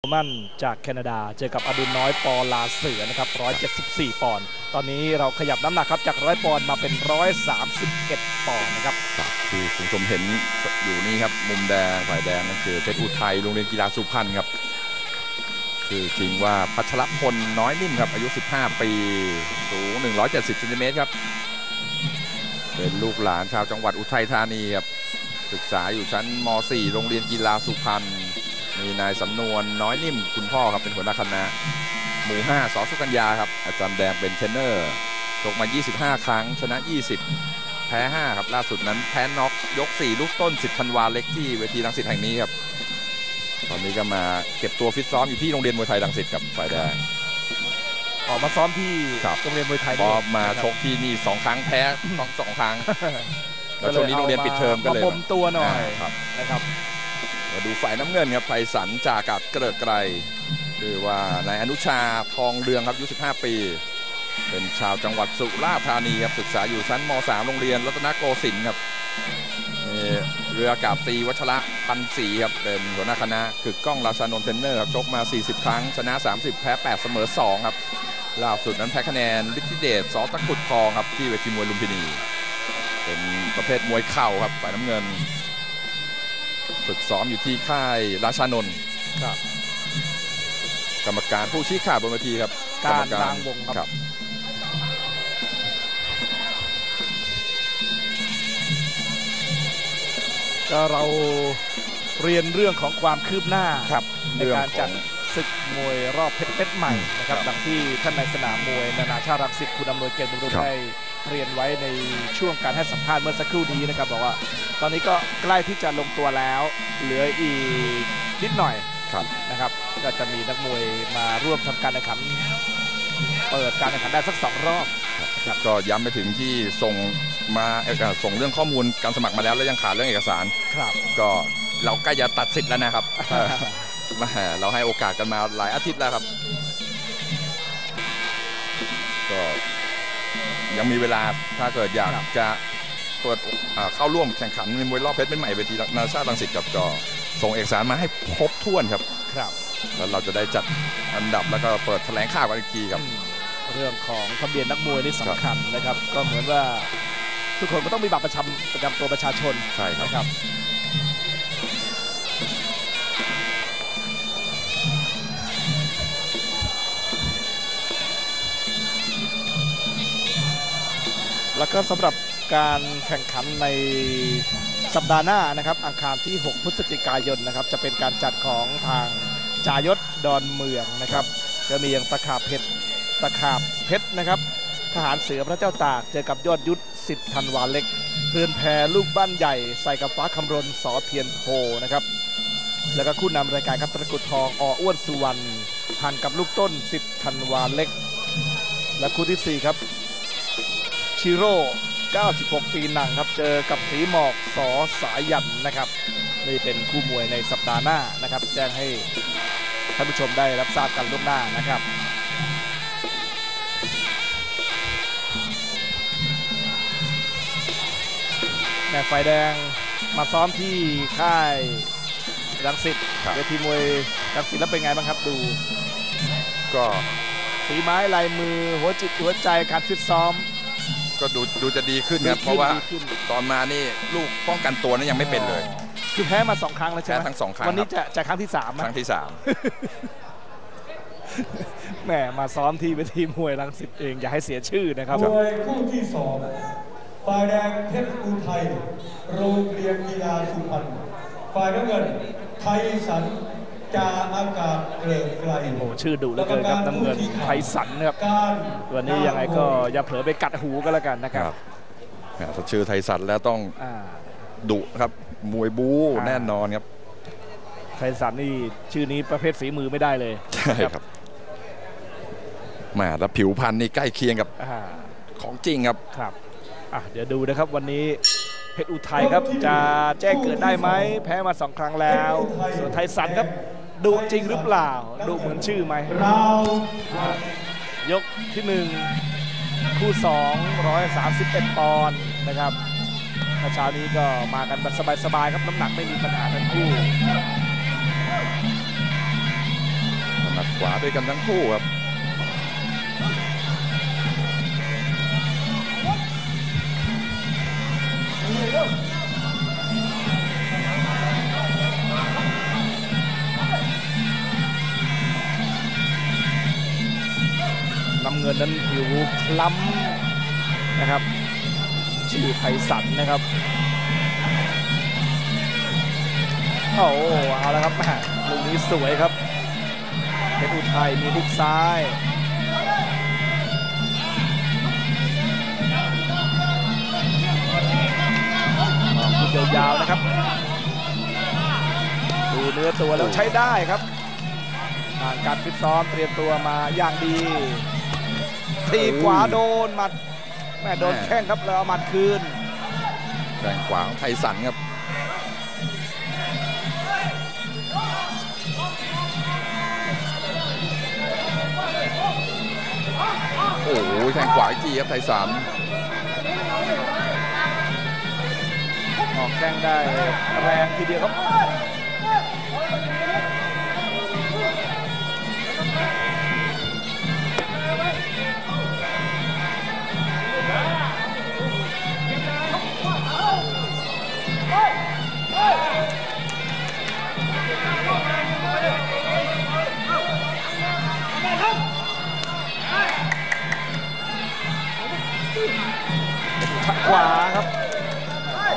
มันจากแคนาดาเจอกับอดุลน้อยปอลาเสือนะครับ174ปอนด์ตอนนี้เราขยับน้ำหนักครับจาก100ปอนด์มาเป็น131ปอนด์นะครับที่คุณผู้ชมเห็นอยู่นี่ครับมุมแดงฝ่ายแดงนั่นคือเพชรอุทัยโรงเรียนกีฬาสุพรรณครับคือจริงว่าพัชรพลน้อยนิ่มครับอายุ15ปีสูง170ซมครับเป็นลูกหลานชาวจังหวัดอุทัยธานีครับศึกษาอยู่ชั้นม .4 โรงเรียนกีฬาสุพรรณมีนายสำนวนน้อยนิ่มคุณพ่อครับเป็นหัวหน้าคณะหมู่5สอสุกัญญาครับอาจารย์แดงเป็นเทรนเนอร์ชกมา25ครั้งชนะ20แพ้5ครับล่าสุดนั้นแพ้น็อกยก4ลูกต้น10ธันวาเล็กที่เวทีรังสิตแห่งนี้ครับตอนนี้ก็มาเก็บตัวฟิตซ้อมอยู่ที่โรงเรียนมวยไทยรังสิตครับฝ่ายแดงออกมาซ้อมที่โรงเรียนมวยไทยพอมาชกที่นี่2ครั้งแพ้2ครั้งแล้วช่วงนี้โรงเรียนปิดเทอมก็เลยผมตัวหน่อยนะครับมาดูฝ่ายน้ำเงินครับไพศาลจากอากาศเกริดไกรชื่อว่านายอนุชาทองเรืองครับอายุ15ปีเป็นชาวจังหวัดสุราษฎร์ธานีครับศึกษาอยู่ชั้นม .3 โรงเรียนรัตนโกสินทร์ครับเรืออากาศตรีวัชระพันศรีครับเป็นหัวหน้าคณะคือกล้องราชานนท์เทรนเนอร์ครับชกมา40ครั้งชนะ30แพ้8เสมอ2ครับล่าสุดนั้นแพ้คะแนนฤทธิเดชสอตะกุดทองครับที่เวทีมวยลุมพินีเป็นประเภทมวยเข่าครับฝ่ายน้ำเงินฝึกซ้อมอยู่ที่ค่ายราชานนท์กรรมการผู้ชี้ขาดบนเวทีครับการนางวงครับก็เราเรียนเรื่องของความคืบหน้าในการจัดศึกมวยรอบเพชรใหม่นะครับดังที่ท่านในสนามมวยนานาชาติรังสิตคุณอำนวยเกียรติบุญรุ่งได้เรียนไว้ในช่วงการให้สัมภาษณ์เมื่อสักครู่นี้นะครับบอกว่าตอนนี้ก็ใกล้ที่จะลงตัวแล้วเหลืออีกนิดหน่อยนะครับก็จะมีนักมวยมาร่วมทำการแข่งขันเปิดการแข่งขันได้สัก2รอบก็ย้ำไปถึงที่ส่งเรื่องข้อมูลการสมัครมาแล้วและยังขาดเรื่องเอกสารก็เราใกล้จะตัดสิทธิ์แล้วนะครับเราให้โอกาสกันมาหลายอาทิตย์แล้วครับก็ยังมีเวลาถ้าเกิดอยากจะเปิดเข้าร่วมแข่งขันในมวยรอบเพชรใหม่เวทีนานาชาติรังสิตกับจอส่งเอกสารมาให้ครบถ้วนครับแล้วเราจะได้จัดอันดับแล้วก็เปิดแถลงข่าวกันอีกทีครับเรื่องของทะเบียนนักมวยนี่สำคัญนะครับก็เหมือนว่าทุกคนก็ต้องมีบัตรประจำตัวประชาชนใช่ครับแล้วก็สำหรับการแข่งขันในสัปดาห์หน้านะครับอังคารที่6พฤศจิกายนนะครับจะเป็นการจัดของทางจายศดอนเมืองนะครับจะมีอย่างตะขาบเพชรนะครับทหารเสือพระเจ้าตากเจอกับยอดยุทธสิทธิ์ธันวาเล็กเรือนแพลูกบ้านใหญ่ใส่กับฟ้าคำรณสอเทียนโพนะครับแล้วก็คู่นำรายการครับตะกุดทองอ้วนสุวรรณหันกับลูกต้นสิทธิ์ธันวาเล็กและคู่ที่4ครับชิโร่96ปีหนังครับเจอกับสีหมอกสอสายันนะครับนี่เป็นคู่มวยในสัปดาห์หน้านะครับแจ้งให้ท่านผู้ชมได้รับทราบกันล่วงหน้านะครับแม่ฝ่ายแดงมาซ้อมที่ค่ายรังสิตเวทีมวยรังสิตแล้วเป็นไงบ้างครับดูก็ฝีไม้ลายมือหัวจิตหัวใจการฟิตซ้อมก็ดูจะดีขึ้นครับเพราะว่าตอนมานี่ลูกป้องกันตัวนั้นยังไม่เป็นเลยคือแพ้มา2ครั้งแล้วใช่ไหมแพ้ทั้ง2ครั้งวันนี้จะครั้งที่3ครั้งที่3แหมมาซ้อมที่เวทีมวยรังสิตเองอย่าให้เสียชื่อนะครับมวยคู่ที่2ฝ่ายแดงเพชรอุทัยโรงเรียนกีฬาสุพรรณฝ่ายน้ำเงินไพศาลจากอากาศเกริดไกรโอ้ชื่อดุเหลือเกินครับน้ำเงินไพศาลครับวันนี้ยังไงก็อย่าเผลอไปกัดหูก็แล้วกันนะครับถ้าชื่อไพศาลแล้วต้องดุครับมวยบู๊แน่นอนครับไพศาลนี่ชื่อนี้ประเภทฝีมือไม่ได้เลยใช่ครับมาแล้วผิวพรรณนี่ใกล้เคียงกับของจริงครับเดี๋ยวดูนะครับวันนี้เพชรอุทัยครับจะแจ้งเกิดได้ไหมแพ้มา2ครั้งแล้วส่วนไพศาลครับดุจริงหรือเปล่าดุเหมือนชื่อไหมยกที่1คู่2 131ปอนด์นะครับเช้านี้ก็มากันแบบสบายๆครับน้ำหนักไม่มีปัญหาทั้งคู่ ขวาด้วยกันทั้งคู่ครับน้ำเงินนั้นผิวล้ำนะครับชื่อไพศาลนะครับโอ้โหเอาละครับลูกนี้สวยครับเพชรอุทัยมีลูกซ้ายยาวๆนะครับดูเนื้อตัวแล้วใช้ได้ครับผ่านการฟิตซ้อมเตรียมตัวมาอย่างดีทีขวาโดนหมัดแม่โดนแข้งครับแล้วเอาหมัดคืนแรงขวาของไพศาลครับโอ้โหแทงขวาอีกทีครับไพศาลออกแข้งได้แรงทีเดียวครับขวาครับ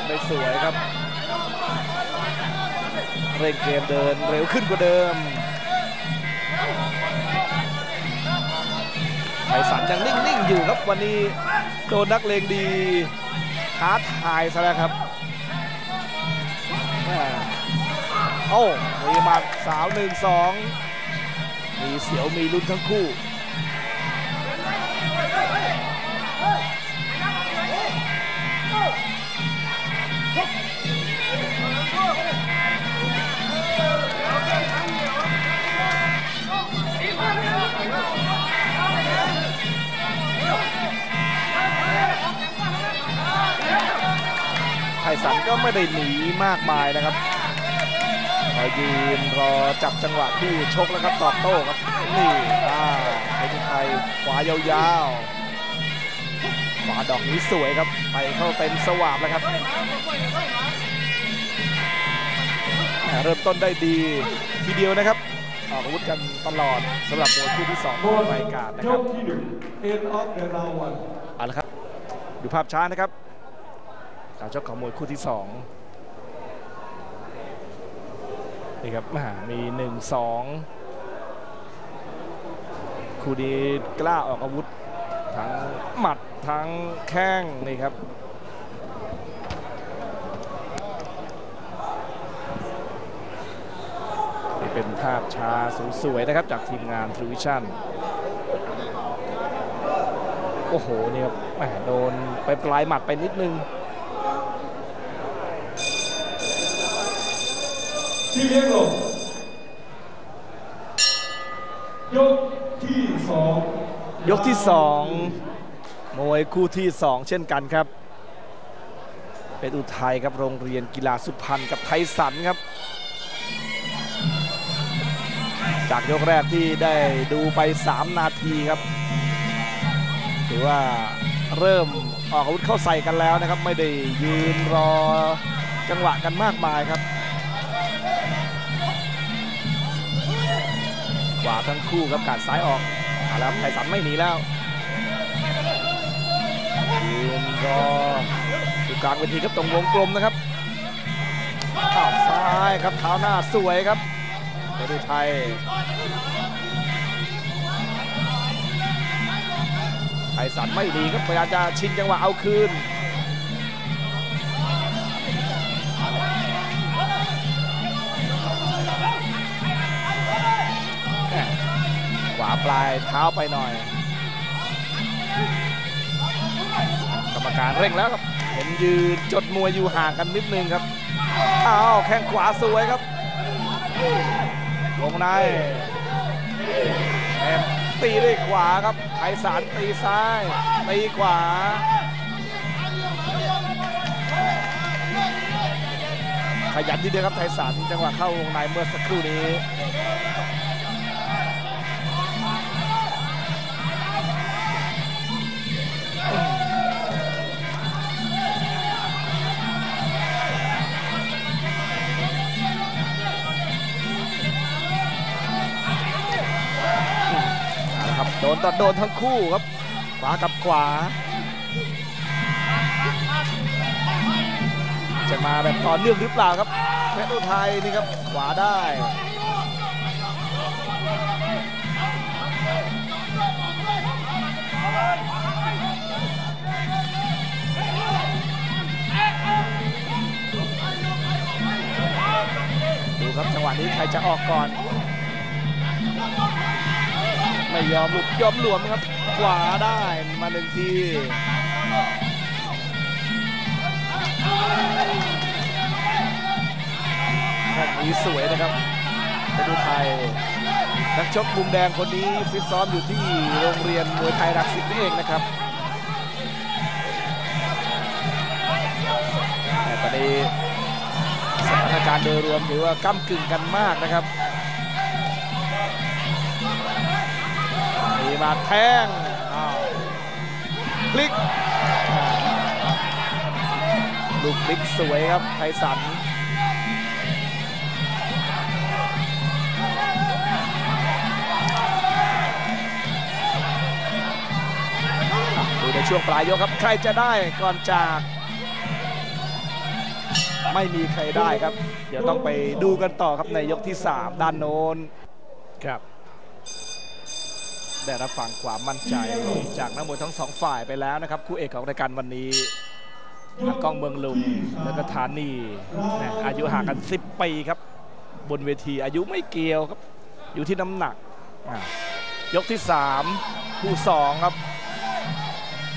ไม่สวยครับเร่งเกมเดินเร็วขึ้นกว่าเดิมไพศาลยังนิ่งๆอยู่ครับวันนี้โดนนักเลงดีท้าทายซะแล้วครับโอ้มีหมัดสาว1-2มีเสียวมีลุ้นทั้งคู่ไพศาลก็ไม่ได้หนีมากมายนะครับรอยืนรอจับจังหวะที่ชกแล้วครับตอบโต้ครับนี่เพชรอุทัยขวายาวๆขวาดอกนี้สวยครับไปเข้าเต็มสวาบแล้วครับเริ่มต้นได้ดีทีเดียวนะครับออกอาวุธกันตลอดสำหรับมวยคู่ที่2ของรายการนะครับเอาละครับดูภาพช้านะครับการชกของมวยคู่ที่2นี่ครับมี 1-2 คู่นี้กล้าออกอาวุธทั้งหมัดทั้งแข้งนี่ครับเป็นภาพช้าสวยๆนะครับจากทีมงาน True Vision โอ้โหเนี่ยโดนไปปลายหมัดไปนิดนึงที่เลี้ยงลงยกที่ 2มวยคู่ที่2เช่นกันครับเป็นอุทัยครับโรงเรียนกีฬาสุพรรณกับไพศาลครับจากยกแรกที่ได้ดูไป3นาทีครับถือว่าเริ่มออกอาวุธเข้าใส่กันแล้วนะครับไม่ได้ยืนรอจังหวะกันมากมายครับขวาทั้งคู่ครับกัดซ้ายออกแล้วไพศาลไม่หนีแล้วยืนรออยู่กลางเวทีครับตรงวงกลมนะครับข้าวซ้ายครับเท้าหน้าสวยครับเพชรอุทัยไพศาลไม่ดีครับพยายามจะชิงจังหวะเอาคืนขวาปลายเท้าไปหน่อยกรรมการเร่งแล้วครับเห็นยืนจดมวยอยู่ห่างกันนิดนึงครับอ้าวแข้งขวาสวยครับวงในตีด้วยขวาครับไพศาลตีซ้ายตีขวาขยันทีเดียวครับไพศาลจังหวะเข้าวงในเมื่อสักครู่นี้ โดนต่อโดนทั้งคู่ครับขวากับขวาจะมาแบบต่อเนื่องหรือเปล่าครับเพชรอุทัยนี่ครับขวาได้ดูครับจังหวะนี้ใครจะออกก่อนไม่ยอมหลุดยอมหลวมครับขวาได้มาหนึ่งทีแบบนี้สวยนะครับเพชรอุทัยนักชกมุมแดงคนนี้ฟิตซ้อมอยู่ที่โรงเรียนมวยไทยรักสิทธิ์นี่เองนะครับแต่ตอนนี้สถานการณ์โดยรวมถือว่าก้ำกึ่งกันมากนะครับมีมาแทงพลิกลูกพลิกสวยครับไทสันดูในช่วงปลายยกครับใครจะได้ก่อนจากไม่มีใครได้ครับเดี๋ยวต้องไปดูกันต่อครับในยกที่3ด้านโน้นครับได้รับฟังความมั่นใจจากนักมวยทั้ง2ฝ่ายไปแล้วนะครับคู่เอกของรายการวันนี้ทางกล้องเมืองลุงแล้วก็ฐานีอายุห่างกัน10 ปีครับบนเวทีอายุไม่เกี่ยวครับอยู่ที่น้ำหนักยกที่3คู่2ครับ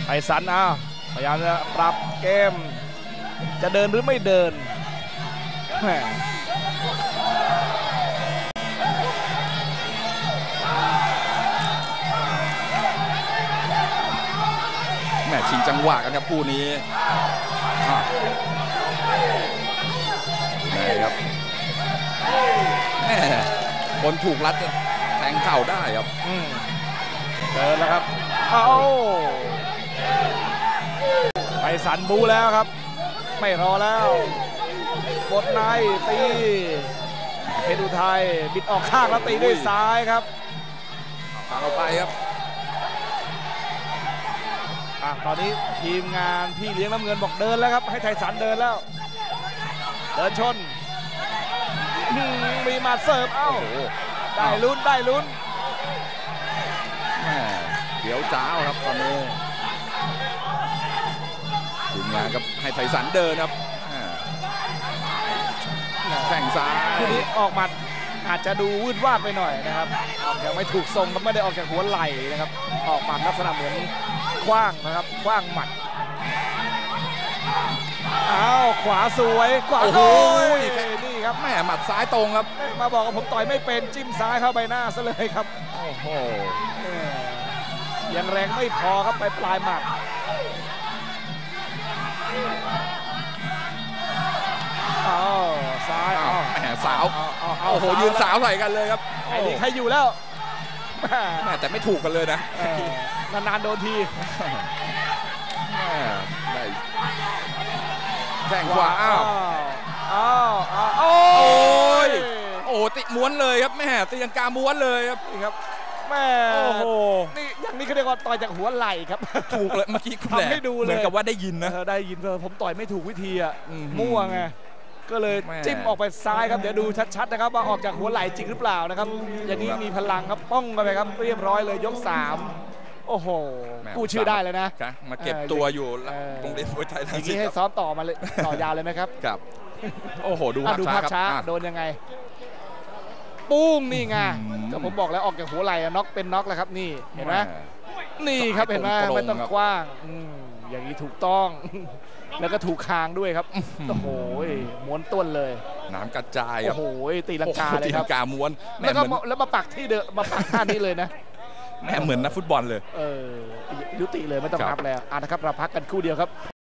ไทสันพยายามจะปรับเกมจะเดินหรือไม่เดินชิงจังหวะกันครับคู่นี้นี่ครับคนถูกรัดแทงเข่าได้ครับเดินแล้วครับเอาไปสันบูแล้วครับไม่รอแล้วกดในตีเพชรอุทัยบิดออกข้างแล้วตีด้วยซ้ายครับต่างออกไปครับตอนนี้ทีมงานพี่เลี้ยงน้ำเงินบอกเดินแล้วครับให้ไทสันเดินแล้วเดินชนมีมาเสิร์ฟเอาได้ลุ้นได้ลุ้นเดี๋ยวจ้าวครับตอนนี้ทีมงานครับให้ไทสันเดินครับแข่งซ้ายทีนี้ออกหมัดอาจจะดูวืดวาดไปหน่อยนะครับยังไม่ถูกทรงก็ไม่ได้ออกจากหัวไหล่นะครับออกหมัดลักษณะเหมือนคว้างนะครับคว้างหมัดอ้าวขวาสวยขวาโอ้ยนี่ครับแม่หมัดซ้ายตรงครับมาบอกว่าผมต่อยไม่เป็นจิ้มซ้ายเข้าใบหน้าซะเลยครับโอ้โหยังแรงไม่พอครับไปปลายหมัดอ้าวซ้ายแม่สาวโอ้โหยืนสาวใส่กันเลยครับไอ้นี่ใครอยู่แล้วแม่แต่ไม่ถูกกันเลยนะนานๆโดนทีแข่งขวาอ้าวโอ้ยโอ้ติม้วนเลยครับแม่ตียังกาม้วนเลยครับนี่ครับแม่โอ้โหนี่อย่างนี้เขาเรียกว่าต่อยจากหัวไหล่ครับถูกเลยเมื่อกี้ทำให้ดูเลยเหมือนกับว่าได้ยินนะได้ยินผมต่อยไม่ถูกวิธีอ่ะมั่วไงก็เลยจิ้มออกไปซ้ายครับเดี๋ยวดูชัดๆนะครับว่าออกจากหัวไหล่จริงหรือเปล่านะครับอย่างนี้มีพลังครับป้องกันไปครับเรียบร้อยเลยยก3โอ้โหกู้ชื่อได้เลยนะมาเก็บตัวอยู่ตรงเด็กมวยไทยทั้งนี้ให้ซ้อมต่อมาเลยต่อยาวเลยไหมครับครับโอ้โหดูภาพช้าโดนยังไงปุ้งนี่ไงก็ผมบอกแล้วออกจากหัวไหล่น็อกเป็นน็อกแล้วครับนี่เห็นไหมนี่ครับเห็นไหมไม่ต้องกว้างอย่างนี้ถูกต้องแล้วก็ถูกคางด้วยครับโอ้โหม้วนต้นเลยน้ำกระจายโอ้โหตีลังกาเลยครับตีลังกาม้วนแล้วมาปักที่เดิมมาปักท่านี้เลยนะแม่เหมือนนักฟุตบอลเลยยุติเลยไม่ต้องนับแล้วนะครับเราพักกันครู่เดียวครับ